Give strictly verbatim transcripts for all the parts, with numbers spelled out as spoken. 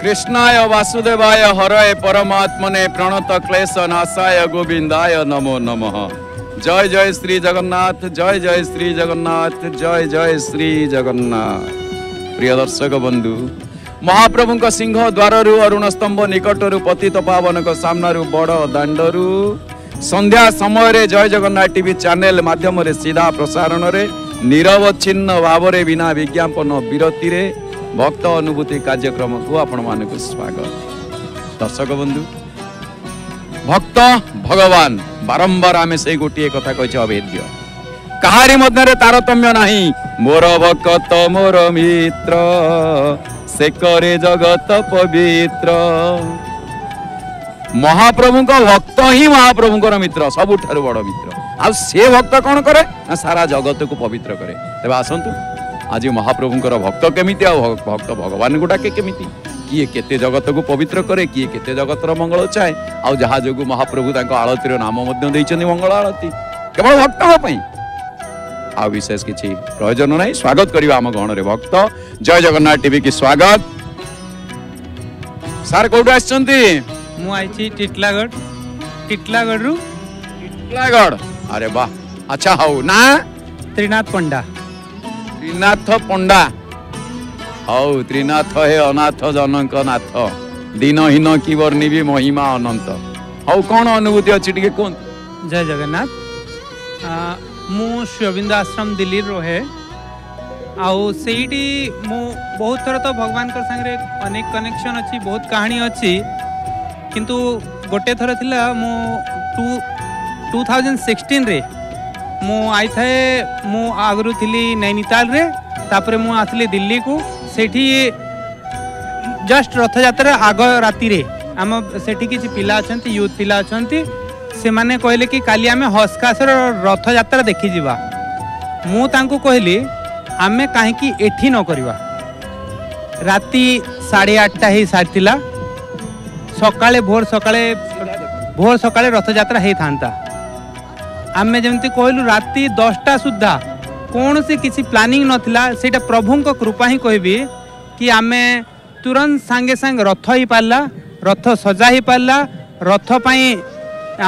कृष्णाय वासुदेवाय हरय परमात्मने प्रणत क्लेश नाशाय गोविंदाय नमो नमः। जय जय श्री जगन्नाथ, जय जय श्री जगन्नाथ, जय जय श्री जगन्नाथ। प्रिय दर्शक बंधु, महाप्रभु सिंह द्वार अरुण स्तंभ निकटर पतित पावन सामना बड़ दाण्डर संध्या समय रे जय जगन्नाथ टीवी चैनल माध्यम रे सीधा प्रसारण रे निरवच्छिन्न भाव रे बिना विज्ञापन विरति रे भक्त अनुभूति कार्यक्रम को आपण मान को स्वागत। दर्शक बंधु, भक्त भगवान बारंबार आम से गोटे कथा कह अभेद्य कहारी मध्य तारतम्य नहीं। मोर भक्त मोर मित्र से करे जगत पवित्र। महाप्रभु भक्त ही महाप्रभु मित्र, सब बड़ मित्र। आ से भक्त कौन करे, सारा जगत को पवित्र करे। तेज आसतु आज महाप्रभुंर भक्त केमिति, भक्त भगवान को डाके केमिति, किए केते जगत को पवित्र करे, किए केते जगत मंगल चाहे। आ जहा जो महाप्रभु आलतीर नाम मंगल आलती केवल भक्त, आ विशेष किसी प्रयोजन ना। स्वागत करवा आम गहन रे भक्त। जय जगन्नाथ टीवी की स्वागत। सार कौट आई? टिटलागढ़। टिटलागढ़ रु? टिटलागढ़, अरे वाह, अच्छा। हाउ ना? त्रिनाथ पंडा। त्रिनाथ पंडा। हाउ त्रिनाथ हे अनाथ जनक नाथ, दीनहीन की वर्णी भी महिमा अनंत। हाउ कौन अनुभूति अच्छी टिके कौन? जय जगन्नाथ। मु श्रीअरविंद आश्रम दिल्ली रोहे। आउ सेठी मु बहुत थर तो भगवान के संगे अनेक कनेक्शन अच्छी, बहुत कहानी अच्छी, किंतु गोटे थर थिला मु टू टू थाउजेंड सिक्सटीन रे मु आई थे। मु आगरु थी नैनीताल रे, तापर मु आसली दिल्ली को। सेठी जस्ट रथ जात्रा आग राती रे आम सेठी किसी पिला अछंती, यूथ पिला अछंती, से माने कहले कि कालिया में हस्कासर रथ जात्रा देखि जीवा। मु तांको कहली आमे काहे कि एठी न करवा। राती साढ़े आठटा ही सारिला, सकाले भोर सकाले भोर सकाले रथ जात्रा हे थांता। आमे जमती कहलु राति दसटा सुधा कौन से किसी प्लानिंग नथिला। सेटा प्रभु को कृपा ही कहबी कि आमे तुरंत सांगे सांग रथ ही पाला, रथ सजा ही पाला। रथ पाई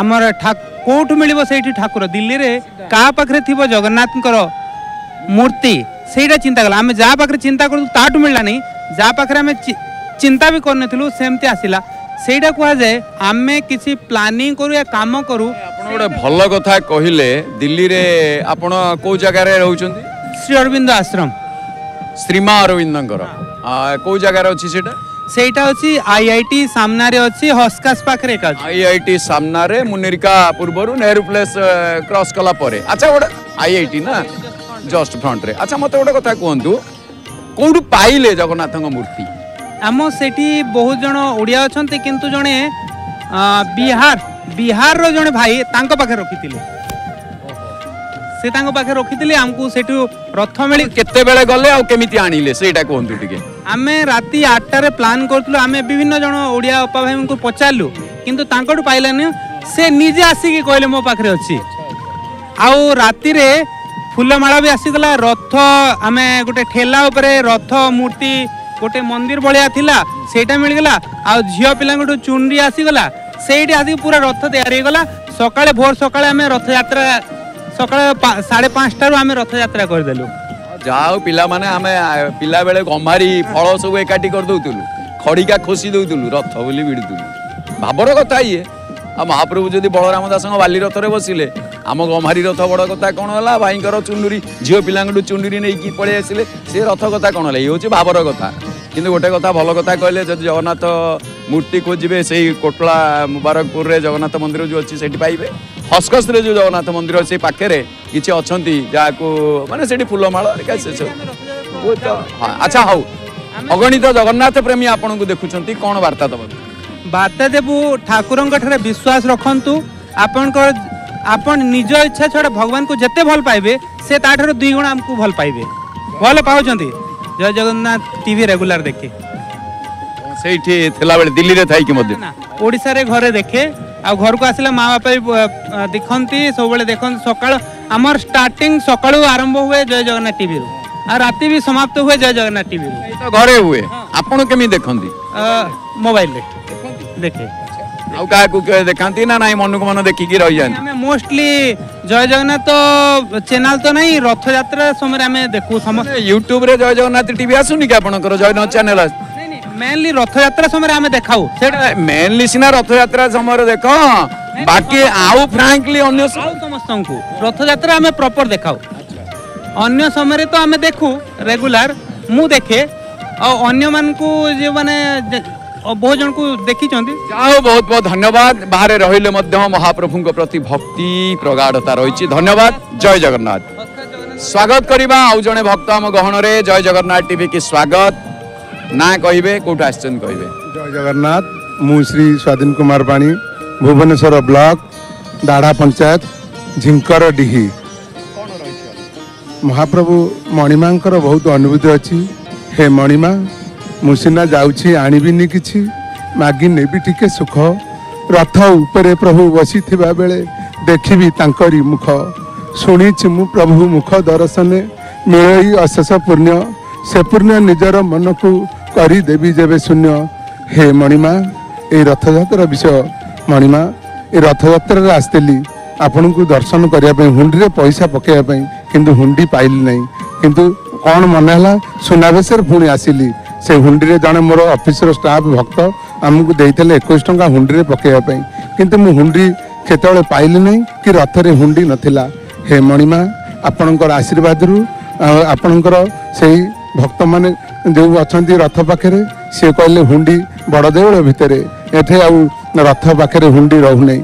आमर ठा कोठ मिलिबो सेठी ठाकुर दिल्ली रे का पाखरे थिबो जगन्नाथ को मूर्ति, सेटा चिंता कला। आमे जा पाखरे चिंता करु ताटु मिलला नहीं, जा पाखरे आमे चिंता भी करनथिलु सेमते आसिला। सेटा कह जाए आमे किसी प्लानिंग करू या काम करू। गोटे भल कथा कहले, दिल्ली रे आपण को जगह रे रहउछंती? श्री अरविंद आश्रम, श्रीमा अरविंदंकर। को जगह रे अछि सेटा? सेटा अछि आईआईटी सामना रे अछि, हस्कास पाखरे का। आईआईटी सामना रे मुनिरका पूर्वरु नेहरू प्लेस क्रॉस कला परे। अच्छा गोटे आईआईटी ना जस्ट फ्रंट रे। अच्छा मते गोटे कथा कोंतु, कोडु पाइले जगन्नाथक मूर्ति? आम सेठी बहुत जन ओडिया अछंती, किंतु जने बिहार बिहार रो जने भाई तांको पाखे रखिथिले, से तांको पाखे रखिथिले। हमकु सेठी रथ मेली केते बेले गले आ केमिति आनिले सेटा कोंतु टिके? आमे राती आठ टा रे प्लान करथलो। आमे विभिन्न जन ओडिया अपा भाईमकु पचालु, किंतु तांकोडु पाइलाने। से निजे आसी के कहले मो पाखरे अछि। आ राती रे फुलमाला भी आसीगला। रथ आमे गोटे ठेला ऊपर रथ मूर्ति गोटे मंदिर भलिया थिला, सेटा मिल गला। आ झियो पिलांगो चुनरी आसी गला, सेठी आसी पूरा रथ तैयार हो गला। सकाले भोर सकाले हमें रथ यात्रा सकाले साढ़े पाँचटा रू आम रथ यात्रा कर देलु। जाओ पिला माने हमें पिला बेले गंभारी फल सब एकाठी कर दउतुलु, खड़ीका खोसी दउतुलु, रथ बोली बिडुतुलु। भाबर कथा ये। आ महाप्रभु जदि बलराम दासंग बाली रथ रे बसिले, आम गंभारी रथ बड़ कथा कौन है? भाईंर चुंडुरी झील पिलांगो चुंडुरी नहीं पलि आसिले, से रथ कथा कौन है? ये हूँ भाबर कथा। किंतु गोटे कथा भल कथा कहले, जब जगन्नाथ मूर्ति खोजे से कोटला मुबारकपुर रे जगन्नाथ मंदिर जो अच्छी पाइबे। हस्कस रे जो जगन्नाथ मंदिर से पाखे किसी अच्छा जहाँ माने से फूलमाल तो। हाँ अच्छा, हाउ अगणित जगन्नाथ प्रेमी आपण को देखुंट कौन वार्ता दबा? बार्ता देवु ठाकुर विश्वास रखु। आपण निज इच्छा छड़ा भगवान को जिते भल पाइबे से ताठर दुई गुण आमको भल पाइबे, भल पाँच। जय जगन्नाथ टीवी रेगुलर देखे, सेठी थिला बेले दिल्ली रे थाई कि मधे ना ओडिसा रे घरे देखे। आ घर को आसला माँ बापा देखती सब देखते सका आमर स्टार्टिंग सकाल आरंभ हुए जय जगन्नाथ टीवी रु आ राति भी समाप्त हुए जय जगन्नाथ टीवी रु घरे हुए आपण केमी देखती मोबाइल देखे आउ का को देखाती ना ना मन को मन देखी रही जाए मोस्टली जय जगन्नाथ तो चैनल तो नहीं रथ यात्रा समय आम देखू समस्त यूट्यूब रे जय जगन्नाथ टीवी आसुनी कि आपनकर जगन्नाथ चैनल मेनली रथ यात्रा समय आम देखाऊ मेनली सीना रथ यात्रा समय देख बाकी आउ फ्रांकली अन्य समस्त को रथ यात्रा आम प्रॉपर देखाऊ अन्य समय तो आम देखू रेगुलर मु देखे और अन्य मान को जो माने और बहुत जन को देखी जाओ बहुत बहुत धन्यवाद बाहर रहिले मध्य महाप्रभु के प्रति भक्ति प्रगाढ़ता रही धन्यवाद जय जगन्नाथ स्वागत करवा आउ जड़े भक्त आम गहन रे जय जगन्नाथ टीवी की स्वागत ना कहे कौट आस जय जगन्नाथ मु श्री स्वाधीन कुमार पाणी भुवनेश्वर ब्लॉक दाढ़ा पंचायत झिंकर डीही महाप्रभु मणिमा बहुत अनुभूति अच्छी हे मणिमा मुसीना जाऊँगी आणिनी कि मागि नेबी टिके सुख रथ उपरे प्रभु बसी थिबा बेले देखिबी तांकरी मुख सुनी मु प्रभु मुख दर्शने मिलई अशेष पुण्य से पुण्य निजर मन को करी देवी जेबे शून्य हे मणिमा ए रथ यात्रा विषय मणिमा ए रथ यात्रा आसली आपण को दर्शन करने हुंडी रे पैसा पकेबा किंतु हुंडी पाइली नहीं किंतु कौन मन है सुनावेश पुणी आसिली से हुंडी रे जड़े मोर अफिस्र स्टाफ भक्त आमको देते एक टाँह हुंडी पकेवाई किंतु मु हुंडी केतले पाइली नहीं कि रथर हुंडी नथिला हे मणिमा आपणकर आशीर्वाद रु आपणकर से भक्त माने जो अच्छा रथ पाखे सी कहले हुंडी बड़ देवल भितर एठे आउ रथ पाखे हुंडी रहूना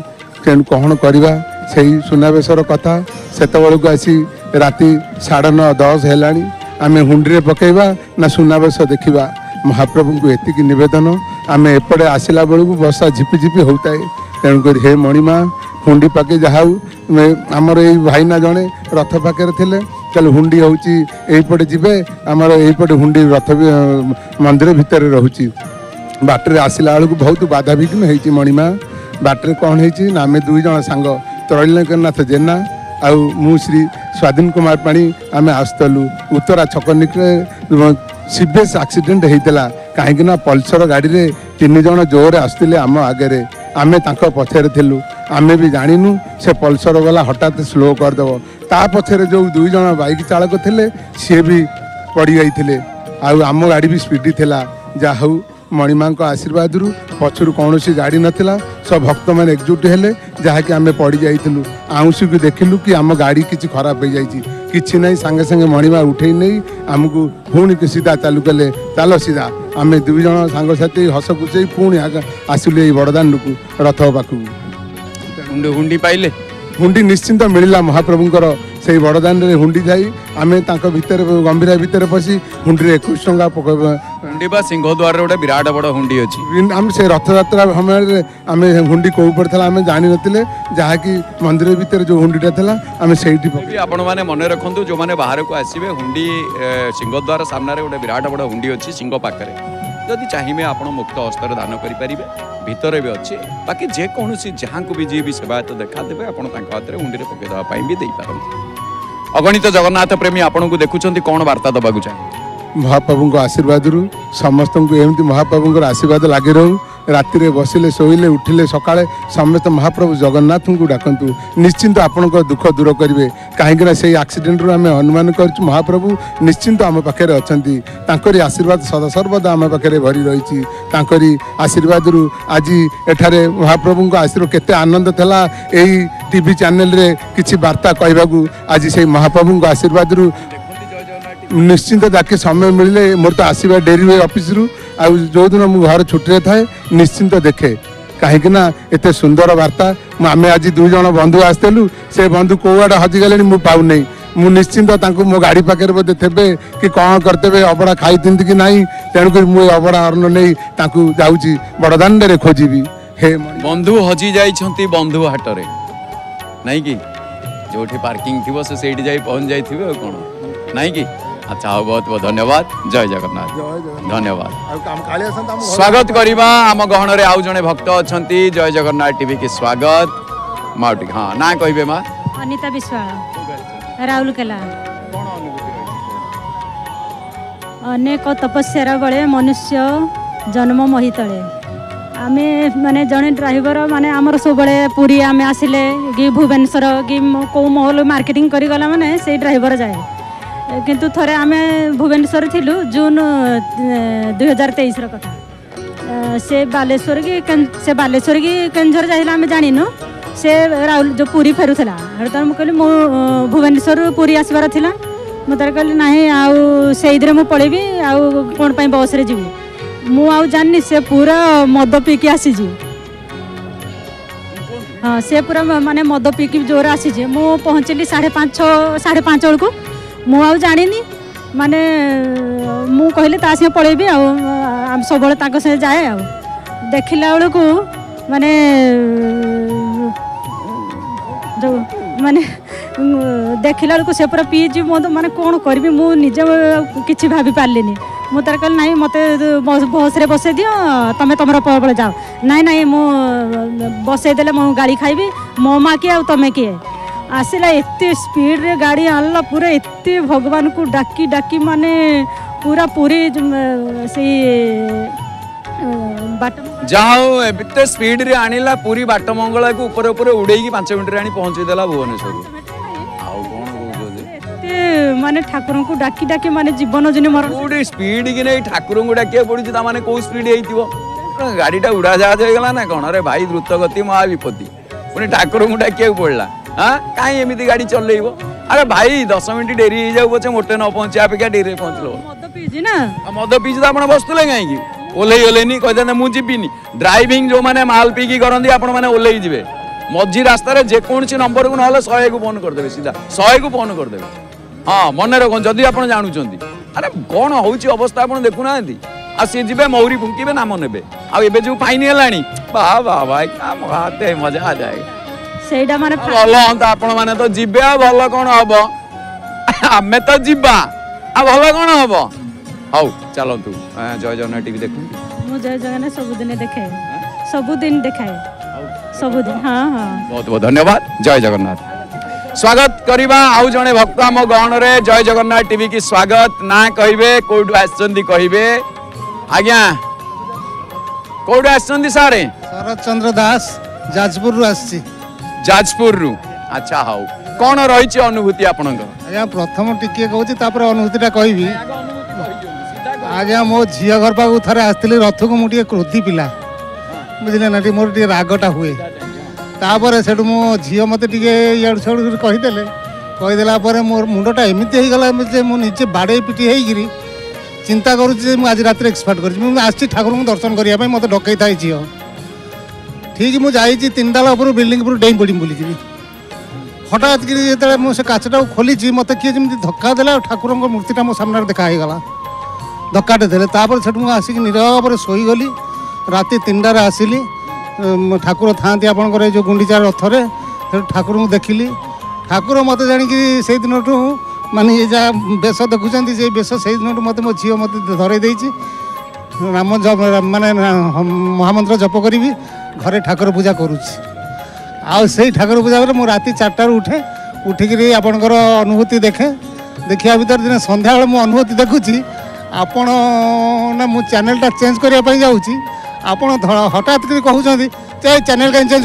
तेणु कौन करवा से सुनावेशर कथा सेतबेल को आसी राति साढ़े नौ दस है आमे हुंडी पकेवा ना सुनावेश देखा महाप्रभु को एतिक निवेदन आमे एपटे आसला बेलू बसा झिपिझिपि होता है तेणुकर हे मणिमा हुंडी पके जहा आमर ये भाईना जड़े रथ पाखे थे चल हुंडी होपटे जीवे आमर यहीपटे हुंडी रथ मंदिर भितर रोचे बाटर आसला बेलू बहुत बाधा विघ्न होती मणिमा बाटर कौन होना आम दुईज सांग त्रैलोक्यनाथ जेना आउ मु श्री स्वाधीन कुमार पाणी आम आसलु उत्तरा छक निकले सीबेस आक्सीडेट होता कहीं पल्सर गाड़ी में तीन जन जोर आसते आम आगे आमे पछेरे थिलु आमे भी जानिनु से पल्सर वाला हठात स्लो करदेव ता पछेरे जो दुई जन बाइक चालक थिले सी भी पड़ जाइए आउ आम गाड़ी भी स्पीड थिला जाहु मणिमा आशीर्वाद रु पछरु कौन गाड़ी नाला सब भक्त मैंने एकजुट हेले जहाँकि आम पड़ जाइलु आउँसी को देखिलु कि आम गाड़ी किसी खराब हो जाए कि ना सांगे सांगे मणिमा उठे नहीं आमको पुणी सीधा चालू कले चाल सीधा आम दुईज सांगसाथी हस कुचे पुणी आसलु ये बड़दान को रथ पाखु हुंडी पाइले हुंडी निश्चिंत मिलला महाप्रभुंकर से बड़दान हुंडी जाई आमे तांका भीतर गंभीरा भीतर पसी हुंडी एक टाँह हुंडी बा सिंह द्वार गोटे विराट बड़ हुंडी अच्छी आम से रथ यात्रा समय आम हुंडी कौ पड़े आम जानी नथिले जहाँकि मंदिर भीतर जो हुंडीटा था आम से आपण मैंने मन रखु जो मैंने बाहर को आसवे हुंडी सिंह द्वार सामने गोटे विराट बड़ हुंडी अच्छी सिंह पाखे जदि चाहिए आप मुक्त हस्तर दान करें भितर भी अच्छे बाकी जेकोसी जहाँ को भी जी भी सेवायत देखादे आपड़ हाथ में हुंडी पकईदेवाई भी देपारती अगणित जगन्नाथ प्रेमी आपण को देखुं कौन वार्ता देवाक चाहिए महाप्रभु को आशीर्वाद रु समस्त को एमती महाप्रभु को आशीर्वाद लगे रहू राति रे बसिले शोइले उठिले सकाले समस्त महाप्रभु जगन्नाथ को डाकंतु निश्चिंत आपण को दुख दूर करेंगे कहीं से एक्सीडेंट रु आम अनुमान कर महाप्रभु निश्चिंत आम पाखे अच्छी आशीर्वाद सदा सर्वदा आम पाखे भरी रही आशीर्वाद रु आज एठारे महाप्रभु आशीर्वाद केते आनंद थला यही टीवी चैनल रे किछि वार्ता कहबाकू आज से महाप्रभु आशीर्वाद रु निश्चिंत जाके समय मिले मोर तो आसवा डेरी हुए ऑफिस रु आ जो दिन मु घर छुट्टी थाए निश्चिंत देखे कहीं ना एते सुंदर वार्ता आम आज दुईज बंधु आसलु से बंधु कौ आड़े हजिगले मु पाऊनी मु निश्चिंत मो गाड़ी पाखे बोधे थे कि कौन करते अबड़ा खाई कि नाई तेणुक मुझे अबड़ा अन्न नहीं जाऊँगी बड़दान खोजी हे बंधु हजि जाइंट बंधु हाटर नहीं कि जो पार्किंग थी से पहुँच जाइए कौन नहीं कि अच्छा हाँ बहुत बहुत धन्यवाद। जय जगन्नाथ। धन्यवाद। स्वागत करवा आम गहन रे आउ जने भक्त अच्छा जय जगन्नाथ टीवी की स्वागत माउटी। हाँ ना कहे माँ अनिता विश्वाल राउरकेला। अनेक तपस्या बेले मनुष्य जन्म मही तले आम मानने जड़े ड्राइवर माने आमर सब पुरी आम आसिले कि भुवनेश्वर कि कौ महल मार्केटिंग करगला मैंने से ड्राइवर जाए किंतु थरे आमे भुवनेश्वर थिलु जून दुई हजार तेईस कथा से बालेश्वर की से बालेश्वर की केंझर जाइला आम जानिनु से राहुल जो पुरी फेरुला तर मुझे कहली मो भुवनेश्वर पुरी आसबार थिला मु तर कहली ना आईदे मुझे पड़ेबी आउ कौन बस रे जीवी मुझे जानी से पूरा मद पीकि आसीजी। हाँ से पूरा माने मद पीकि जोर आसीजी मुझे पहुँचली साढ़े पाँच छः साढ़े पाँच बेलू मुझे जानी माने मु कहली ता संगे पलैबी आ सब संगे जाए आ देखला बेलू माने जो माने देखला बेलू से पूरा पीजी मद माने कौन करी मुझे कि भाभी पार्लिनी मु तर कह ना मत बस रे बसई दियो तुम तुम बेले जाओ ना ना मु बसईदे मु गाड़ी खाइबी मो माँ किए आमें किए आसला एते स्पीड रे गाड़ी आनला पूरा एते भगवान को डाकी डाकी माने पूरा पूरी से जाते स्पीड रे आनिला पूरी बाट मंगला को ऊपर ऊपर उड़ेगी पांच मिनट रे आनी पहुँचे देला भुवनेश्वर माने ठाकुर को डाकी डाकी माने जीवन जने मरण कोडी स्पीड कि नै ठाकुर को डाकिया पड़ी त माने को स्पीड हेइतिबो गाडीटा उड़ा जहाज हेगला ना कोन रे भाई द्रुत गति महा विपत्ति पुनी ठाकुर को डाकिया पड़ला। हां काई एमिति गाडी चलेइबो अरे भाई दस मिनिट डेरी हे जाउ बचे मोटे न पहुंचे अपेक्षा डेरी रे पहुंचलो मद पीजी ना मद पीजी त आपण बसतले काई कि ओलेई ओलेनी कहदा मु जीबिनी ड्राइविंग जो माने माल पी की करंदी आपण माने ओलेई जीवे मझी रास्ता रे जे कोनसी नंबर को न होला सौ को फोन कर देबे सीधा सौ को फोन कर देबे। हाँ मन रख जदि आप जानते अरे कौन होवस्था आप देखुना आ सी जी मौरी फुंकबे नाम ने जो फाइन है वाह वाह भाई हाते मजा आ जाए भल हाँ आपने तो जी भल कौन हम आम तो जीवा आ भल कौन हम हाउ चलतु जय जगन्नाथ टीवी देखु मु जय जगन्नाथ सबुदिन देखे सबुदिन देखाए सबुदिन। हाँ हाँ बहुत बहुत धन्यवाद। जय जगन्नाथ। स्वागत करवा आउ जड़े भक्त आम गहन रे जय जगन्नाथ टीवी की स्वागत ना कहे कौटू आसबे आज्ञा कौटू आसरे शरद चंद्र दास जाजपुर जाजपुर रु। अच्छा हाउ कौन रही अनुभूति आपण आज्ञा प्रथम टिके कहूँ अनुभूति कहबी आज्ञा मो झील घर पाक थे आसती रथ को मुझे क्रोधी पिला बुझे ना मोर टे रागटा हुए तापर से झील मत इड़ सड़क कहीदेले कहीदेला मोर मुंडा एमती होगा मुझे बाड़े पिटी होगी चिंता करुच्चे आज रात एक्सपार्ट कर आसी ठाकुर को दर्शन करने मत डकई था झील ठीक मुझे तीन ताला ऊपर बिल्डिंग ऊपर डेई पड़ी बुल हटात कि मुझे काचटा खोली मत किए जमी धक्का देला ठाकुर मूर्तिटा मो सामने देखाहीगला धक्काटे देले तापर से आसिक नीरव शोगली राति तीन टारे आसली ठाकुर था आपंकर जो गुंडीचा रथरे ठाकुर को देखिली ठाकुर मत जाणी से दिन ठूँ मान ये जहाँ बेस देखुं से बेस से दिन मत मो झी मत धरई दे राम मानने महामंत्र जप करी घरे ठाकुर पूजा करुच्ची ठाकुर पूजा पर मुझे राति चार उठे उठिकी आपणकर अनुभूति देखे देखा भर दिन संध्या बेल मो अनुभूति देखुची आपण ना मु चैनलटा चेंज करने जाऊँगी आपड़ हठात कर कहते चाहे चैनल कहीं चेंज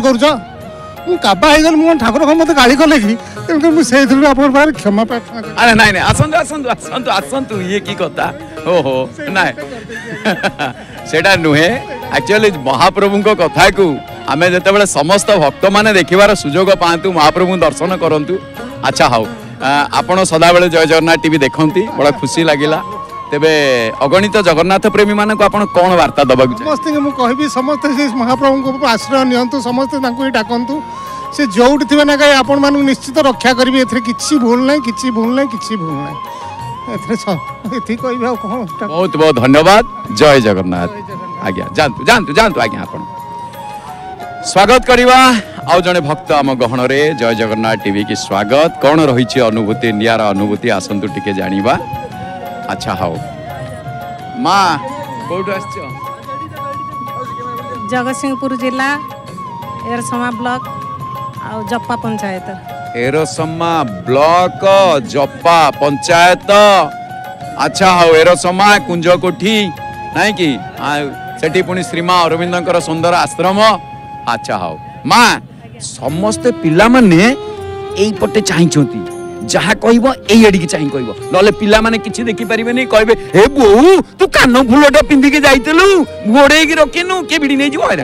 करबाईगल मुझे ठाकुर को मत गाड़ी कले कि तेनाली से आप क्षमा प्रार्थना अरे ना ना आसतु आसतु आसतु आसतु ये कि कथा ओहो ना से नुहे एक्चुअली महाप्रभु कथा को आम जो समस्त भक्त मैंने देखार सुजोग पातु महाप्रभु दर्शन करूँ। अच्छा हाउ आपण सदा बेले जय जगन्नाथ टीवी देखती बड़ा खुशी लगिला तेबे अगणित जगन्नाथ प्रेमी मानक को आपण कोन वार्ता दबागु समस्त मु कहबी समस्त महाप्रभु को आश्रय नियंतु समस्त तांको डाकंतु से जोउट थिबे ना काय आपण मानु निश्चित रक्षा करबी एथरे किछि भूल नै किछि भूल नै किछि भूल नै एथरे सब एथि कहबी आ कोन बहुत बहुत धन्यवाद। जय जगन्नाथ। आज्ञा जानतु जानतु जानतु आज्ञा आपण स्वागत करवा आउ जने भक्त आम गहन रे जय जगन्नाथ टीवी की स्वागत कोन रहिछि अनुभूति नियारा अनुभूति आसंतु टिके जानिबा अच्छा हाउ माँ कोठु आछो जगतसिंहपुर जिला एरसमा ब्लॉक आ जप्पा पंचायत एरसमा ब्लॉक जप्पा पंचायत अच्छा हाउ एरसमा कुंजकोठी नहीं कि सेठी पुणी श्रीमा अरविंदर सुंदर आश्रम अच्छा हाउ माँ समस्ते पिला माने एपटे चाहिए जहा कह यही चाह कह पिला माने किसी देखी पारे कहे हे बोऊ तू कान फुलटा पिंधिकी जाइलु घोड़े रखिनु किए भिड़ी नहीं हईरा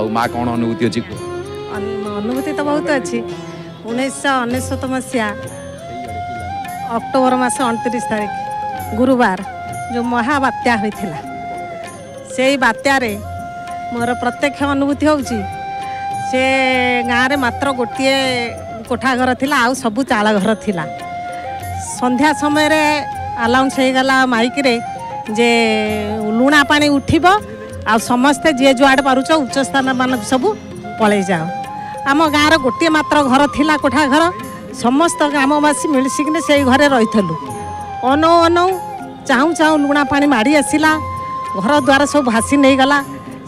आउ माँ कौन अनुभूति अच्छी अनुभूति तो बहुत अच्छी उन्नीस अनेशत मसीहा अक्टोबर मस उनतीस तारीख गुरुवार जो महाबात्या होता से बात्यार मोर प्रत्यक्ष अनुभूति हो से गाँव में मात्र गोटे कोठा घर थिला आउ सबु चाला घर थिला संध्या समय रे अनाउंस हो गला माइक रे जे लुणा पानी उठिबो आ समस्ते जे जुआड़ पारुछ उच्च स्थान मान सबु पळे जाओ आम गाँव रो गोटे मात्र घर थिला कोठा घर समस्त ग्रामवासी मिलसिकने से घरे रहिथलु अनौ अनौ चाहूँ चाहूँ लुणा पानी माड़ी आसिला घर द्वार सब भासी नहीं गला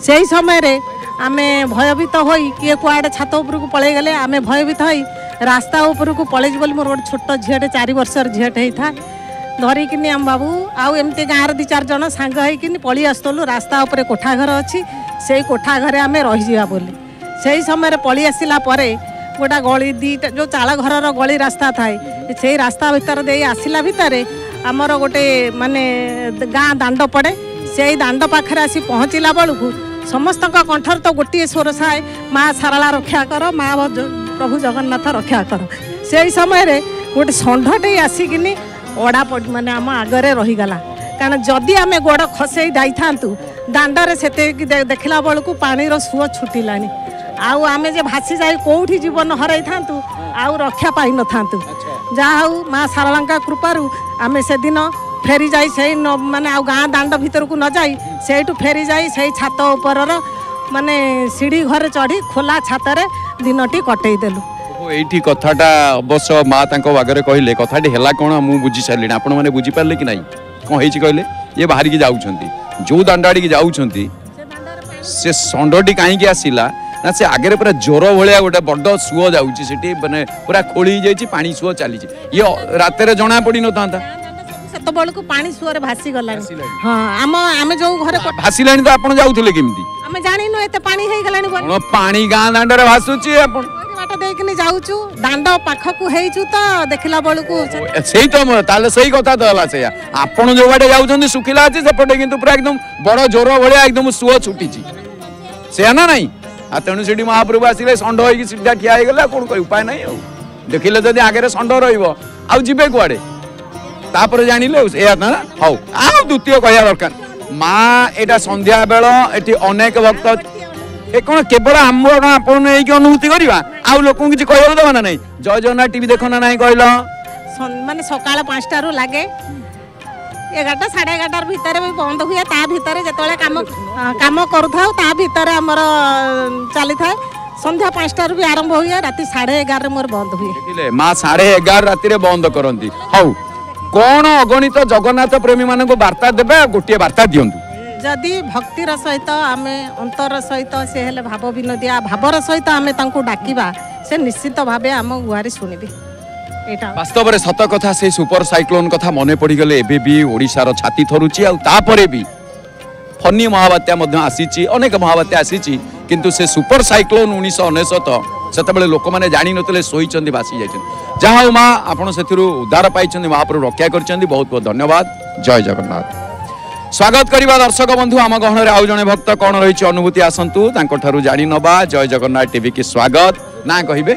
से समय रे आमे भयभीत हो किए कुआडे छात उपरकू पलै गेले आमे भयभीत होई रास्ता उपरकू पलै जबोली मोर गोटे छोट झीटे चार वर्षर झीटे होता धरिकी आम बाबू आउ एमती गाँव दी चार जन सांग होनी पलि आसलु रास्ता उपर कोठा घर अच्छी से कोठा घरे आम रहीजा बोली से समय पलि आसला गोटा गली दीटा जो चाल घर गली रास्ता थाए से रास्ता भितर दे आसला भितर आमर गोटे माने गाँ दांड पड़े से दांड पाखे आसी पहुँचला बेलू समस्त कंठर तो गोटे स्वर साए माँ सारला रक्षा कर माँ प्रभु जगन्नाथ रक्षा कर से समय गोटे षंढटे आसिकी अड़ा मानने आम आगे रहीगला कारण जदि आम गोड़ खसई जाई थांतु दांडरे से देखला बेलू पानी सुअ छुटला आउ आम जे भासी जाए कौटी जीवन हरई था आउ रक्षा पाई न था जा माँ सारला कृपारू आम से दिन फेरी जाई से माने आ गाँ दांड भीतर को न जाई से फेरी जाई से छात ऊपर माने सीढ़ी घर चढ़ी खोला छात रे दिन टी कटई देलु एठी कथाटा अवश्य माँ तांको बागरे कहले कथाटी हेला कोन मु बुझी सारली आपण माने बुझी पारले कि नाही कोन हेची कहले ये बाहर की जाउछंती जो दांडाडी की जाउछंती से संडोटी काहे की आसीला ना से आगे पूरा जोर भाया गोटे बड़ सुअ जाउची सेठी माने पूरा खोली जाईची पानी सुअ चालीची ये रात रे जना पड़ी न थांता तो बळकु पानी सुअरे भासी गला हां हम हम जो घरे भासीलानी तो आपण जाउथले केमती हम जानिनो एते पानी हे गलानी कोन पानी गां दांड रे भासुची आपण बाटा देखनी जाउचू दांड पाखा को हेइचू तो देखला बळकु सेही तो ताले सेही कथा दला सेया आपण जो बाटे जाउचंदी सुखिला अछि सेपटे किंतु पूरा एकदम बड़ जोर भळया एकदम सुअ छुटीची सेया ना नाही आ तणु सेडी महाप्रभु आसीले संड होई सीधा किया हे गला कोन कोई उपाय नाही देखिले जदी आगे रे संड रहइबो आ जिबे कोआडे तापर जानिले ए ना हाउ आ द्वितीय कहया दरकार माँ एटा संध्या बेला एटी अनेक भक्त ए कोन केवल हम आपण एई के अनुभूति करबा आ लोक किछ कहयो दबा ना नहीं जय जगन्नाथ टीवी देखना नहीं कहलो माने सकाळ पाँच टा रु लागे एगारटा साढ़े एगारटार भितर भी बंद हुए ता भितर जतले काम काम करथाउ ता भितर हमर चली था संध्या पाँच टा भी आरंभ हुए रात साढ़े एगार रे मोर बंद हुए देखिले माँ साढ़े एगार राति रे बंद करंती हाउ कौन अगणित जगन्नाथ प्रेमी मान को वार्ता देवे गोटे वार्ता दिंतु जदि भक्तिर सहित आम अंतर सहित से हेले भाव विनोदिया भावर सहित आम डाकिबा से निश्चित भाव आम गुहारी शुणबे एटा वास्तव में सत कथा से सुपर साइक्लोन कथा मन पड़गले एबी ओडार छाती थरुची आपर भी फनी महाबात्या आसी अनेक महाबात्या आसी किंतु से सुपर साइक्लोन उन्नीस अनेशत सेतबेले लोक मैंने जाणी नथिले सोईचंदी भासी जाईचंदी जहाँ हो माँ आपन सेथिरु उद्धार पाइचंदी महाप्रभु रक्षा करचंदी बहुत बहुत धन्यवाद जय जगन्नाथ स्वागत करिबा दर्शक बंधु आम गहन रे आउ जने भक्त कोन रहिछि अनुभूति आसंतु तांको ठारु जाणी नबा जय जगन्नाथ टीवी की स्वागत ना कहिबे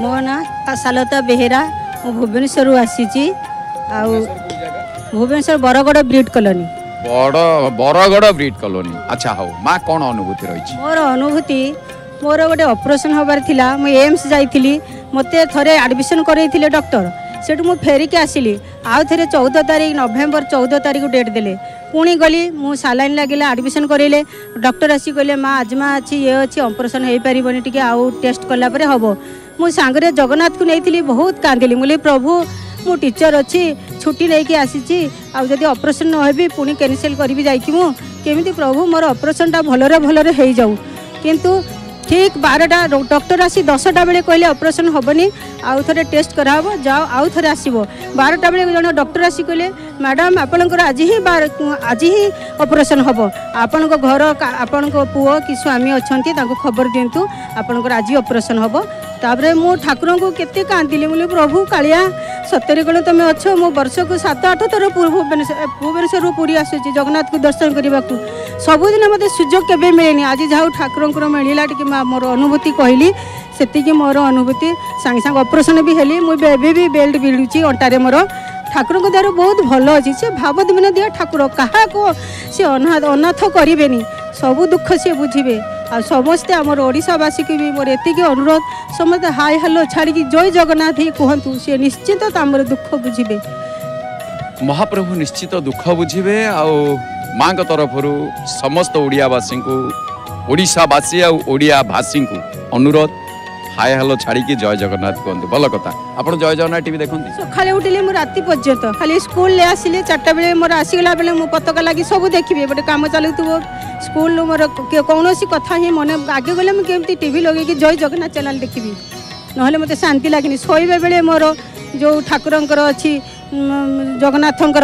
मो ना सालता बेहेरा भुवनेश्वर आसी छी आ भुवनेश्वर बरगड़ ब्रीड कॉलोनी बड़ बरगड़ ब्रीड कॉलोनी अच्छा हो माँ कोन अनुभूति रहिछि मोर अनुभूति मोर गोटे ऑपरेशन हबार थिला म एम्स जाइली मत थे आडमिशन करते डॉक्टर सेठ मु फेरिक आसिली आउ थे चौदह तारीख नवेम्बर चौदह तारीख डेट देले पुणी गली मु सालाइन लगे आडमिशन करेले डॉक्टर आसी कहले माँ आजमा अच्छी ये अच्छी ऑपरेशन हो पारे टी आउ टेस्ट कलापर हम मु सांगरे जगन्नाथ को नहीं बहुत कांदिली मुझे प्रभु मु टीचर अच्छी छुट्टी लेकिन आसी आदि ऑपरेशन न होबी पुणी कैनसल करी जाकि मुझे प्रभु मोर ऑपरेशन भलरे भलरे हो जाऊ किंतु ठीक बारटा डॉक्टर आसी दसटा बेले कहले ऑपरेशन हेनी आउ थे टेस्ट कराव जाओ आउ थे आसो बारटा बेले जो डॉक्टर आसी कहले मैडम आपणकर आज ही बार आज ही ऑपरेशन हम आपण घर आपण पुओ कि स्वामी अच्छा खबर दिंतु आपणकर आज ऑपरेशन हम तापर मु ठाकुर को केते कांदिली मुले प्रभु कालिया सतरे गण तुम्हें अच्छ मु वर्ष को सात आठ थर भुवनेश्वर पुरी आसूची जगन्नाथ को दर्शन करने को सबुदिन मत सुजोग के मिलनी आज जाओ ठाकुर मिलला टी मोर अनुभूति कहली से मोर अनुभूति सांगे सांगे ऑपरेशन भी हेली मुझे एवं भी बेल्ट भिड़ूची अंटारे मोर ठाकुर द्वारा बहुत भल अच्छी से भावत बिना दिया ठाकुर क्या सी अनाथ अनाथ करें सबू दुख सी बुझे आ समस्ते आमर ओडावासी को भी मोर एति अनुरोध समस्त हाय हेलो छाड़ी जय जगन्नाथ ही कहतु सी निश्चित आमर दुख बुझे महाप्रभु निश्चित दुख बुझे आ माँ तरफ समस्त ओडावासी को ओडावासी आड़ियाभाषी को अनुरोध हाय हेलो छाड़ी जय जगन्नाथ कहते भल कथा आप जय जगन्नाथ टीवी देखते सकाले उठिले मुझे राति पर्यंत खाली स्कूल आसिले चार्टा बेले मोर आसीगला बेले मो पताका लगी सब देखिए गोटे काम चलुथ्व स्कूल मोर कौन कथा ही मन आगे गले मुझे टीवी लगे जय जगन्नाथ चैनल देखी ना मत शांति लगे शोबा बेले मोर जो ठाकुर अच्छी जगन्नाथर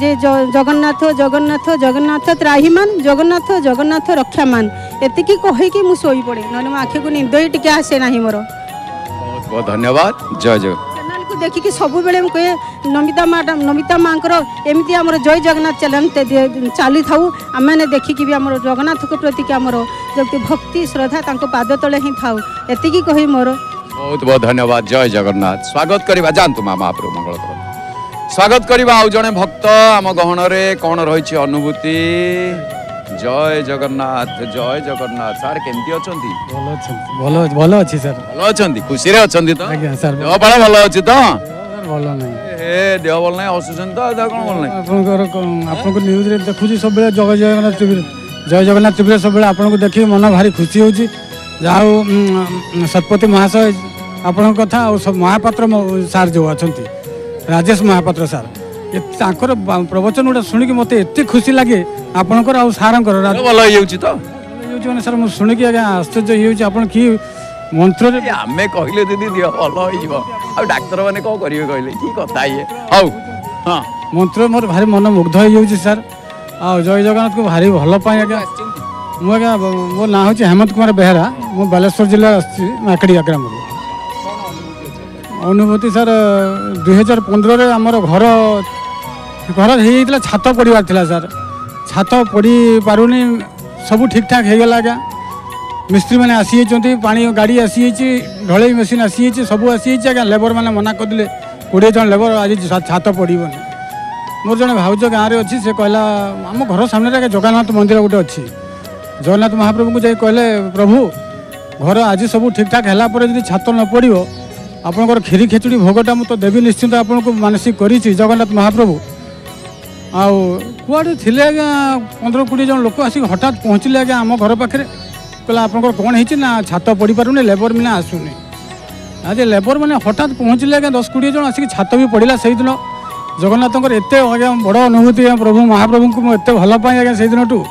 जे जगन्नाथ जगन्नाथ जगन्नाथ त्राहिमान जगन्नाथ जगन्नाथ रक्षामान एति कहीकि मु सोई पड़े ना मो आखि को निंद ही टिके आसे ना मोर बहुत बहुत धन्यवाद जय जय चैनल को देखिकी सब बेले मु कहे नमिता मैडम नमिता मांकर एमती आम जय जगन्नाथ चैनल चली था आम मैंने देखिकी भी आम जगन्नाथ को प्रति आमर जबकि भक्ति श्रद्धा तांको पाद तले ही था एति कही मोर बहुत बहुत धन्यवाद जय जगन्नाथ स्वागत करवा जानतु मामा महाप्रभु मंगल कर स्वागत करवा आउ जने भक्त आम गहन रे कौन रही अनुभूति जय जगन्नाथ जय जगन्नाथ सार केमती अच्छी खुशी भल अच्छी तो देह भल ना हसुन तो देखुची सब जय जगन्नाथ टीवी जय जगन्नाथ टीवी सब आपको देखिए मन भारी खुशी होगी जाओ शतपथी महाशय आपण कथा महापात्र सार जो अच्छा राजेश महापात्र सार तांकर प्रवचन गुड़ा शुणी मत एत खुशी लगे आपणकर आ सारे तो मैंने सर मुझे शुणी आज आश्चर्य हो कि मंत्र आम कहले दीदी दिह भल हो डाक्तर मैंने कौन करेंगे कहले कि कथा ये हाउ हाँ मंत्र मोर भारी मन मुग्ध हो सार आ जय जगन्नाथ को भारी भलपाई आज्ञा मुझे मो ना हूँ हेमंत कुमार बेहरा मु बालेश्वर जिला माकड़िया ग्राम अनुभूति सर दुई हजार पंद्रह आमर घर घर होता छात पड़ार था सर छात पड़ी पारुनी सब ठीक ठाक हो गला क्या मिस्त्री मैंने आसी पानी गाड़ी आसी ढलई मेसीन आसी सब आसी आज्ञा लेबर मैंने मना करदे कोड़े जन लेबर आज छात पड़बन मोर जड़े भाज गाँव अच्छी से कहला आम घर सामने जगन्नाथ मंदिर गोटे अच्छी जगन्नाथ महाप्रभु को जा कहले प्रभु घर आज सब ठीक ठाक होगापर जी छात न पड़ो आपणकर खीरी खिचड़ी भोगटा मुझे तो देवी निश्चिंत आपन को मानसिक करी जगन्नाथ महाप्रभु आउ कड़े थे आज्ञा पंद्रह कोड़े जन लोक आसिक हठात पहुँचले आज्ञा आम घर पाखे कहला आपणकर कौन है ना छात पड़ी पारे लेबर मैंने आसुनी आज लेबर मैंने हठात पहुँचले आज्ञा दस कोड़े जन आसिक छात भी पड़ा से दिन जगन्नाथर एत आज बड़ अनुभूति प्रभु महाप्रभु को मुझे भल पाए आज्ञा से दिन ठूँ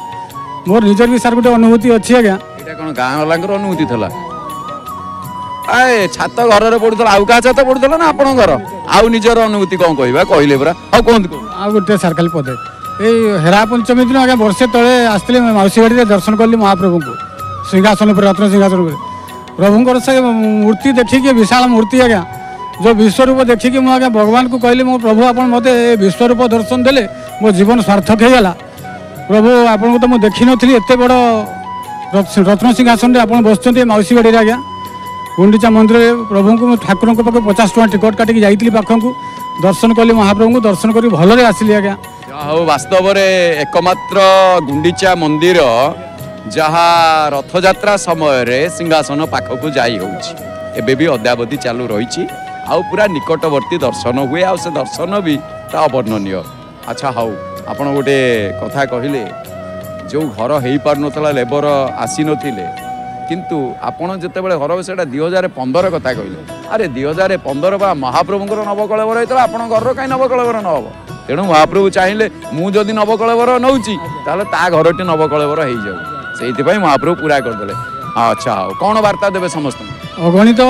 मोर निजर भी सार गोटे अनुभूति अच्छी आज्ञा कौन गाँव वाला अनुभूति थी आए छात घर पड़ू आउ क्या छात पड़ू ना आप घर आउ निजर अनुभूति कौन कह कहले पूरा हाँ कहतु आउ गोटे सार खाली पदे येरा पंचमी दिन आज वर्षे तेजे आसती मौसीघाटी दर्शन कली महाप्रभु को सिंहासन पर रत्न सिंहासन प्रभुंर से मूर्ति देखिए विशाल मूर्ति आज्ञा जो विश्वरूप देखिकी मुझे भगवान को कहली मो प्रभु आप मत विश्वरूप दर्शन दे मो जीवन सार्थक होगा प्रभु आपन को तो मुझे देखी नी एत बड़ रत्न सिंहासन आप बसुँच मौसीघाटी आज्ञा गुंडीचा मंदिर प्रभु को ठाकुर पाखे पचास टका टिकट काटिक जाइली पाखकू दर्शन कली महाप्रभु को दर्शन कर भलि आज्ञा हाँ वास्तव में एकमात्र गुंडीचा मंदिर जहाँ रथ जात्रा समय सिंहासन पाखक जाई होउछि भी अद्यावधि चालू रही पूरा निकटवर्ती दर्शन हुए आ दर्शन भी अवर्णनीय अच्छा हाउ आपण गोटे कथा कहले जो घर हो पार ना लेबर आसी न किंतु आपड़ जिते बड़े घर से दुई हजार पंदर कथा कहले अरे दुई हजार पंदर बा महाप्रभुं नवकलेवर होता आप घर कहीं नवकलेवर न हो तेणु महाप्रभु चाहिए मुझे नवकलेवर नौ घर टी नवकलेवर हो जाए महाप्रभु पूरा करदे। अच्छा हाँ कौन वार्ता देवे समस्त अगणित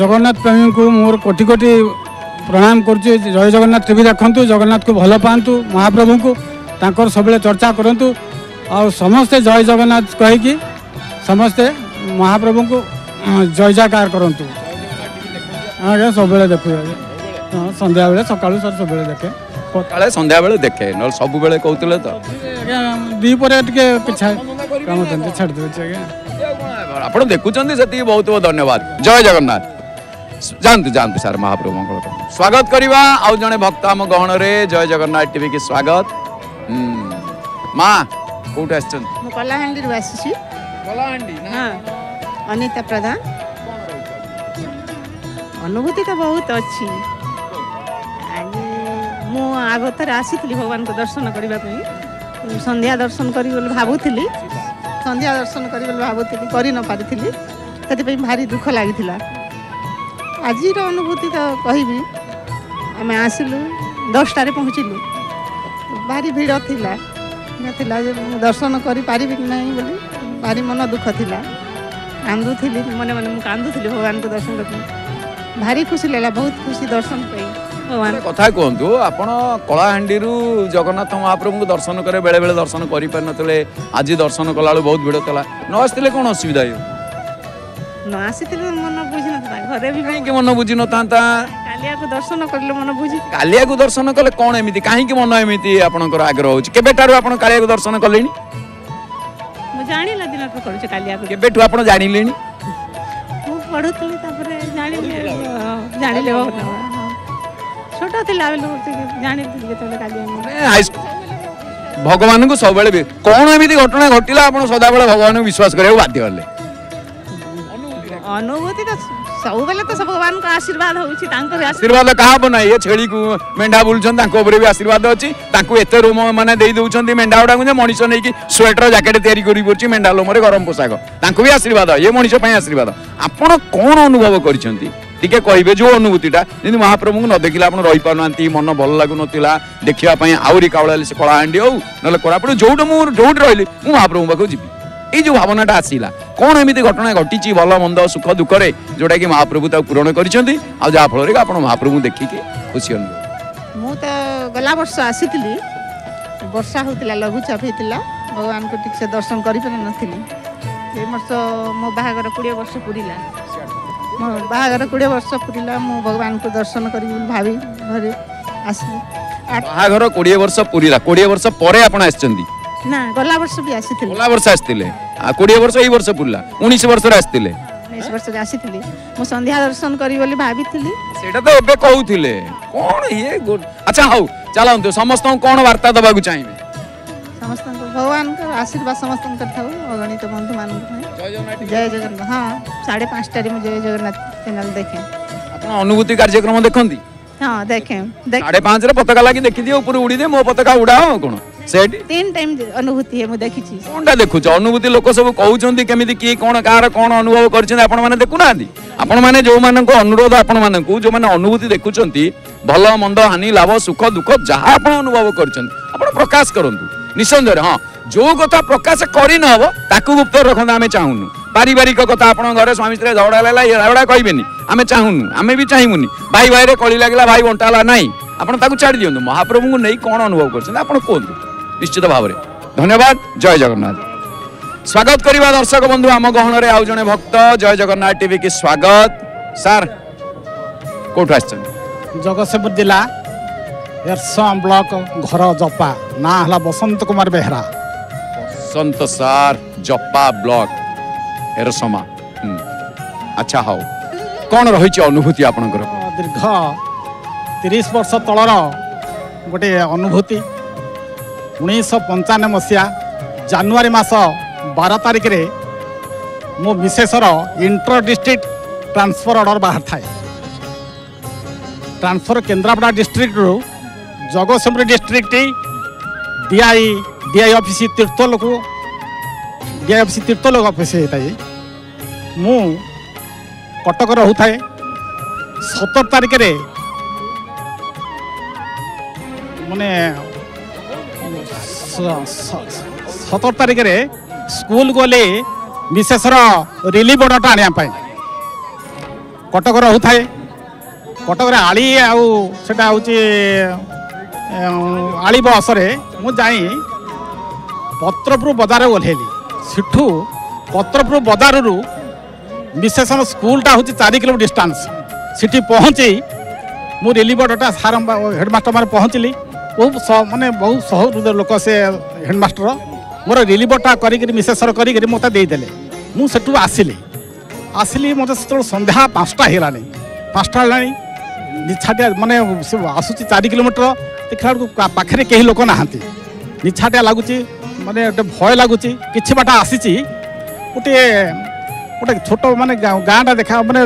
जगन्नाथ प्रेमी को मोर कोटि कोटि प्रणाम करुच्चे। जय जगन्नाथ टीवी देखु, जगन्नाथ को भल पातु, महाप्रभु को तांकर सबले चर्चा करूँ आ समस्ते जय जगन्नाथ कहीकि समस्ते महाप्रभु को जय जयकार करूँ। आज सब देखु हाँ संध्या बेले सका सर सब देखे सकाले संध्या बेले देखे न सब बेले कहते तो दीपरे टे कम छाड़ दे आप देखुं से बहुत बहुत धन्यवाद। जय जगन्नाथ। जानतु जानतु सर महाप्रभु स्वागत करवा आउ जने भक्त आम गहन रे जय जगन्नाथ टीवी की स्वागत। माँ कौट कलाहांडी आसी कलाहांडी अनिता प्रधान अनुभूति तो बहुत अच्छी। आज मुगतर आसी भगवान को दर्शन करने संध्या दर्शन करी भावुली संध्या दर्शन करी भावुली कर न पारि से भारी दुख लगी आज अनुभूति तो कहबी आम आसलु दसटार पहुँचलु भारी भिड़ थिला दर्शन कर पारि नहीं बोली भारी मन दुख थिला कांदु थिली मन मन कांदु थिली भगवान को दर्शन कर भारी खुशी लगा बहुत खुशी दर्शन पाई भगवान कथा कहतु आप कलाहांडी जगन्नाथ महाप्रभु को दर्शन करे बेले बेले दर्शन करें आज दर्शन कला बहुत भिड़ था न आसते कौन असुविधा हो न आसी मन बुझी ना घरे भी कहीं मन बुझी ना कालिया को दर्शन करले मन बुझी कालिया को दर्शन कले कौन एमती कहीं मन एमती आपंकर आग्रह हो कालिया को दर्शन कले जानी दिन कालिया को जानी लेनी पढ़ु जान छोट थी भगवान को सब कौन एमती घटना घटला आप सदा बेले भगवान को विश्वास करा बाध्य अनुभूति तो सब बेले तो सब भगवान का आशीर्वाद होउछि तांकर आशीर्वाद कहा बनाय ये छेड़ी को मेंढा बुलछन तांको ऊपर भी आशीर्वाद अछि तांको एते रूम माने देई दउछन मेंढा उडा को मनिष नै कि स्वेटर जैकेट तयारी करी परछि मेंढा लोम रे गरम पोशाक तांको भी आशीर्वाद ये मनिष पय आशीर्वाद। आपण कोन अनुभव करिसंती टिके कहिबे जो अनुभूतिटा जे महाप्रभु न देखिला आपण रहि पारनंती मन भल लागु नथिला देखिया पय आउरी कावळले से कलाहांडी हो नले कोरापुर जोड मु जोड रहली मु महाप्रभु बाको जीबी ये जो भावनाटा आसला कौन एमती घटना घटी भल मंद सुख दुख रे जोटा कि महाप्रभु ताक पूरण करछंती आ जा फल रे आपण महाप्रभु देखिके खुशी अनुभव। मु त गला वर्ष आसीतली वर्षा होतिला लघुचाप होतिला भगवान को ठीक से दर्शन करि पन नथिली ए वर्ष मो बाहागर बीस वर्ष पुरीला मो बाहागर बीस वर्ष पुरीला मु भगवान को दर्शन करि भाबी घरे आसी बाहागर बीस वर्ष पुरीला बीस वर्ष परे आपण आछंती ना गला वर्ष भी आसीथिले गला वर्ष आसीथिले आ बीस वर्ष एई वर्ष पुरला उन्नीस वर्ष रे आसीथिले उन्नीस वर्ष रे आसीथिले मो संध्या दर्शन करी बोली भाबिथिली सेटा तो एबे कहउथिले कोन ये गुड। अच्छा हाउ चलाउन तो समस्त कोन वार्ता दबा को चाहिबे समस्त को भगवान का आशीर्वाद समस्त को थाउ अगणित बंधु मान जय जगन्नाथ। हां साढ़े पाँच टा रे मो जय जगन्नाथ चैनल देखे अपन अनुभूति कार्यक्रम देखंती हां देखे साढ़े पाँच रे पताका लागि देखि दियो ऊपर उड़ी दे मो पताका उड़ाओ कोन तीन टाइम अनुभूति है मु देखि छी कोनटा देखु छ अनुभूति लोक सब कहउ छंती केमिति की कोन कार कोन अनुभव करछन आपण माने देखु नांदी आपण माने जो मानन को अनुरोध आपण मानन को जो माने अनुभूति देखु छंती भल मंद हानि लाभ सुख दुख जहा आपण अनुभव करछन आपण प्रकाश करंतु निसंदेह। हां जो कथा प्रकाश करि न हो ताकू गुप्त रखन आमे चाहुनु पारिवारिक कथा आपण घरे स्वामी स्त्री झगड़ा लेला ये झगड़ा कहबेनी आमे चाहुनु आमे भी चाहिमुनी भाई भाई रे कली लागला भाई बंटाला नाही आपण ताकू छाड़ दियंतु महाप्रभु को नै कोन अनुभव करछन आपण कोंतु निश्चित भाव में धन्यवाद। जय जगन्नाथ। स्वागत करवा दर्शक बंधु आम गहन रे आउ जने भक्त जय जगन्नाथ टीवी की स्वागत। सर कोठ जगतसिंहपुर जिला एरसमा ब्लॉक घर जपा ना हला बसंत कुमार बेहरा बसंत सार जपा ब्लॉक एरसमा। अच्छा हाउ कौन रही अनुभूति आपण दीर्घ तीस वर्ष तलर गोटे अनुभूति उन्नीस पंचानवे मसीहा जनवरी मास बारह तारिख रे मो विशेषर इंटर डिस्ट्रिक्ट ट्रांसफर ऑर्डर बाहर थाए ट्रांसफर केन्द्रापड़ा डिस्ट्रिक्ट रु Jagatsinghpur district DI DI office तीर्थल को डीआई ऑफिस तीर्थल ऑफिस होता है। मु कटक रहुए सतर तारिख माने सतर तारिख स्कूल गली विशेषर रिलीफ ऑर्डर आने कटक रही था कटक आली आटा हूँ आली बसरे मुझे पत्रपुर बजार ओह्लैली सेठू पत्रपुर बजार विशेषण स्कूलटा हूँ चार किलोमीटर डिस्टेंस सीठी पहुँची मु रिलीफ ऑर्डर सार हेडमास्टर मैंने पहुँचली बहुत मानने बहुत सहृदय लोक से हेडमास्टर मोर रिलीफ ऑर्डर कर मिसेसर कर मत देदेले मुझू आसली आसली मत से सन्ध्या पाँचटा होगानी पाँचटा निछाटिया मानने आसूँ चार किलोमीटर देखा बेलू पाखे कहीं लोक ना निछाटिया लगुच मानने गोटे भय लगुच कि बाट आसी गोटे गोटे छोट मानने गाँटा देखा मानने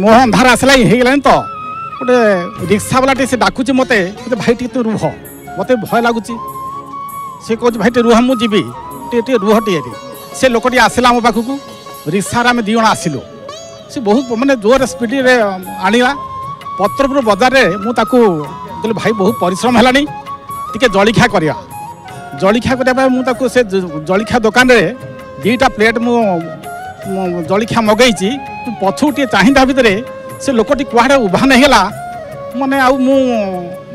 मोह अंधार आसला होगलानी तो गोटे रिक्सा वाला से डाकुच मत भाई टे तू रुह मत भय लगुच से कह भाई टे रुह मुझे जी रुह टे से लोक टी आसला आम पाखक रिक्सार आम दिज आसलु सी बहुत मानने जोर स्पीड आणला पत्रपुर बजार मुझे भाई बहुत परिश्रम है टे जलखिया करवा जलखिया करने मुझे जलखिया दुकान दीटा प्लेट मु जलखिया मगई पछु टे चाहिदा भितर से लोकटी कड़े उभा नहीं गला माने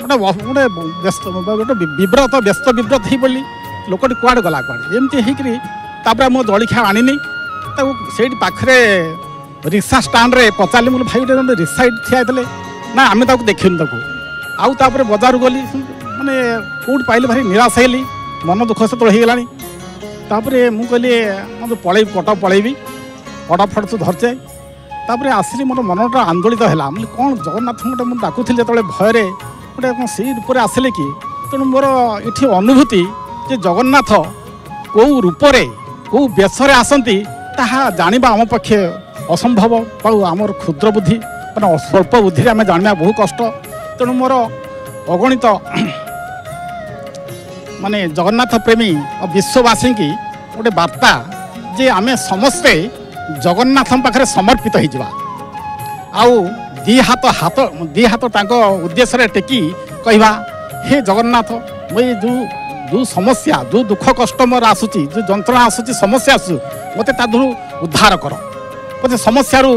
गोटे व्यस्त गोटे बिव्रत व्यस्त बिव्रत हो पड़ी लोकटी कड़े गला कड़े एमती होपर मो जलखिया आनी से पाखे रिक्सा स्टाण पचारे मुझे भाई गोटे रिक्सा ठिया ना आम देखनी आउे बजार गली मानने कौट पाइली भारी निराश होली मन दुख से तोलानी तापर मुझे कहली पल कटक पलैबी कटक फटक धरचे तापर आसली मोर मनटा आंदोलित है मुझे कौन जगन्नाथ गोटे मुझे डाकुली जो भयर गोटे सीट पर आसिले कि तेणु मोर ये अनुभूति जे जगन्नाथ कौ रूपर कौ बेसर आसती जाना आम पक्षे असंभव आमर क्षुद्र बुद्धि मैं स्वल्प बुद्धि आम जाना बहुत कष्ट तेणु मोर अगणित माने जगन्नाथ प्रेमी और विश्ववासी की गोटे वार्ता जे आम समस्ते जगन्नाथ पाखे समर्पित होगा आउ दी हाथ हाथ दी हाथ उद्देश्य टेकी कहवा हे जगन्नाथ मुझे जो जो समस्या जो दुख कष्ट मोर आसूची जो जंत्रणा आसूची समस्या आसू मत तादू उद्धार कर मत समस्यारू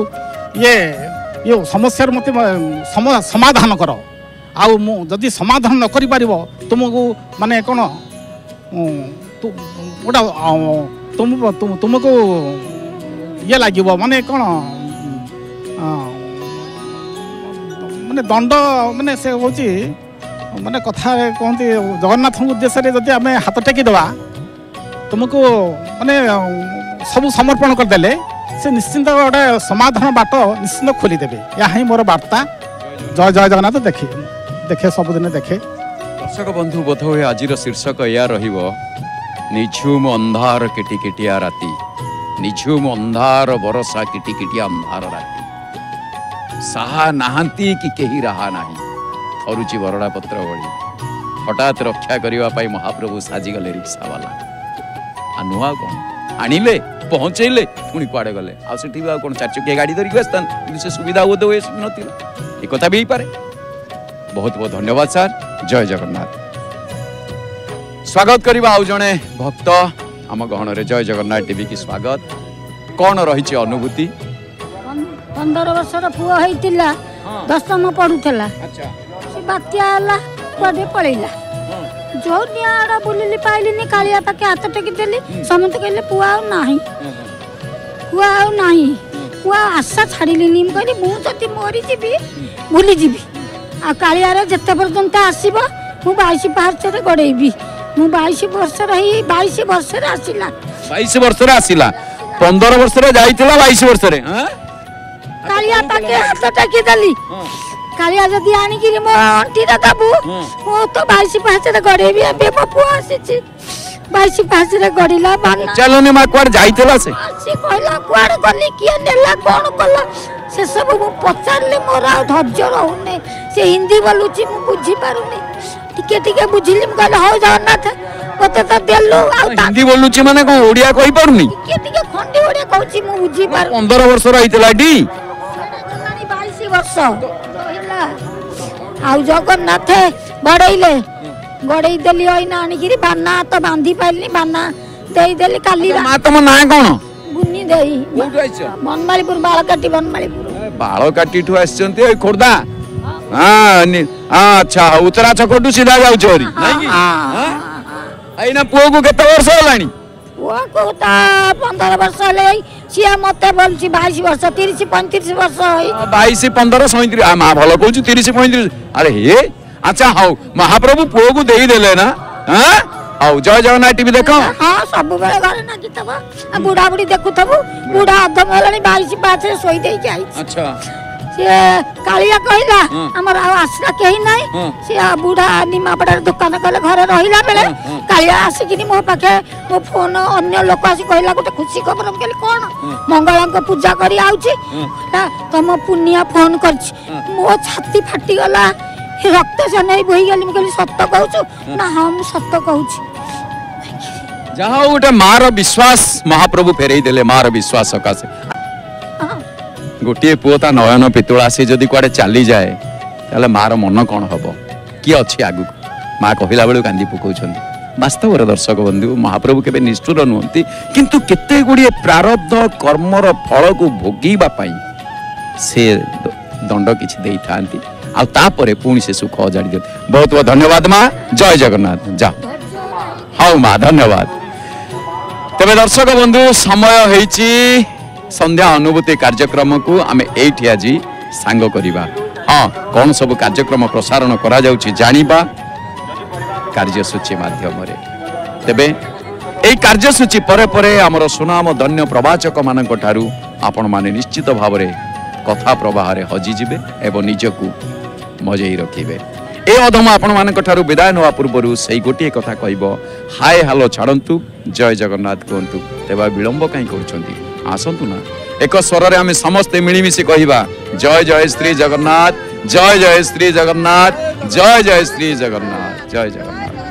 ये ये समस्यार मत समाधान कर आदि समाधान न कर तुमको माने कौन गोटा तुमको ये लगे माने कौन माने दंड माने से हूँ माने कथा कहते जगन्नाथ उद्देश्य जब आम हाथ टेकीदे तुमको माने सब समर्पण करदे से निश्चिंत गोटे समाधान बाट निश्चिंत खोलीदेवे या ही मोर वार्ता जय जय जगन्नाथ देखे देखे सबुदिन देखे दर्शक बंधु बोध हुए आज शीर्षक या निझुम अंधार केटिकेटिया राति निझुम अंधार बरसा किटिकिटिया अंधार राति साहा नाहंती कि कही रहा नहीं थरुची बरड़ा पत्र भली हठात रक्षा करिवा पाई महाप्रभु साजिगले रिक्सा वाला आ नुआ कौन आनिले पहुँचेले पुणी कुआड़े गले आ सेठी बा कौन चार चकिया गाड़ी धरिक आसान से सुविधा हो तो एक कथा भी पारे। बहुत बहुत धन्यवाद सर। जय जगन्नाथ। स्वागत करिवा आउ जणे भक्त आम गहन रे जय जगन्नाथ टीवी की स्वागत। कौन रही अनुभूति? पंदर वर्ष पुआ दशम पढ़ुला बात्या पलैला जो निआड़ बुलिली पाइलिनी कालिया पाके हाथ टेकीदेली समस्त कहले पुआ नाही पुआ नाही पुआ आशा छाड़िलिनी कहली मु जति मरी जीवी भूली जीवी आ कालिया रे जत्ते पर्यंत आसीबो मु बाईस पार्च रे गड़ेबी मु बाईस वर्ष रही बाईस वर्ष रे आसीला बाईस वर्ष रे आसीला पंद्रह वर्ष रे जाईतिला बाईस वर्ष रे हां कालिया पाके हाथ टकी देली कालिया जदी आनी कि मो आंटी रे दबू ओ तो बाईस पास रे गड़ेबी अबे पप्पू आसीची बाईस पास रे गड़ीला बाना चलोनी मा कोड जाईतिला से से कहला कोड गली किए नेला कोन कोला से सब मु पचारले मोरा धज्य रहूने से हिंदी बोलुची मु बुझी पारुनी टिके टिके बुझिली कहला हो जगन्नाथ मते तो देलु आ हिंदी बोलुची माने को ओडिया कहि पारुनी टिके टिके खंडी ओडिया कहूची मु बुझी पार पंद्रह वर्ष रहितलाडी बाईस वर्ष आ जगन्नाथ गड़े गड़े देली आनिकी बाना हाथ बांधी पारे बाना देदेली काली तुम ना कौन बुनी दे मनमारीपुर बालकाटी मनमारीपुर बालकाटी ठू आई खोरदा हाँ अच्छा उतरा छकटू सीधा जाऊरी ना पुओ को केत वर्ष होलानी पुआ को पंद्रह वर्ष सी मत बोलती बैश वर्ष तीस पैंतीस वर्ष बैश पंद्रह सैंतीस माँ भल कह तीस पैंतीस अरे हे अच्छा हाउ महाप्रभु पुओ को देदेले ना हाँ हाउ जय जगन्नाथ टीवी देख हाँ सब बेले घर नागिथब बुढ़ा बुढ़ी देखुथबु बुढ़ा अधम होलानी बैश पाँच शोई दे अच्छा से कालिया कहला हमर आसना केही नै से बुढा निमापडा दुकान कले घर रहिला बेले कालिया आसी कि मो पाखे मो फोन अन्य लोक आसी कहला गोटे खुशी खबर के कोन मंगलम को पूजा करी आउची तम पुनिया फोन करछि मो छाती फाटी गला रक्त से नै बहि गेल म कहली सत्य कहउछु ना हम सत्य कहउछि जहां गोटे मारो विश्वास महाप्रभु फेरई देले मारो विश्वास सकासे गोटे पुता नयन पितुला से जदि कड़े चली जाए तो मार मन कौन हम किए अच्छे आगू माँ कहला बेलू कांदी पकाउं वास्तवर दर्शक बंधु महाप्रभु के निष्ठुर नुहति किंतु केते गुड़िए प्रारब्ध कर्मर फल को भोगापी से दंड किसी दे था आपर पुणी से सुख अजाड़ी दिए बहुत बहुत धन्यवाद माँ जय जगन्नाथ जा हाउ माँ धन्यवाद तेरे दर्शक बंधु समय होइची संध्या अनुभूति कार्यक्रम को आम ये आज सांग करवा हाँ कौन सब कार्यक्रम प्रसारण करा जानिबा कार्यसूची माध्यम तेबे ए कार्यसूची परे परे आमर सुनाम धन्य प्रवाचक मान आपण माने निश्चित भाव में कथा प्रवाह हजिजे एवं निजक मजे रखिए ए अधम आपण मान विदाय ना पूर्व से गोटे कथा कह हाय हालो छाड़ू जय जगन्नाथ कहतु तेबा विलंब कहीं कर आसतु ना एक स्वर में आम समस्ते मिलमिशि कहवा जय जय श्री जगन्नाथ जय जय श्री जगन्नाथ जय जय श्री जगन्नाथ जय जगन्नाथ।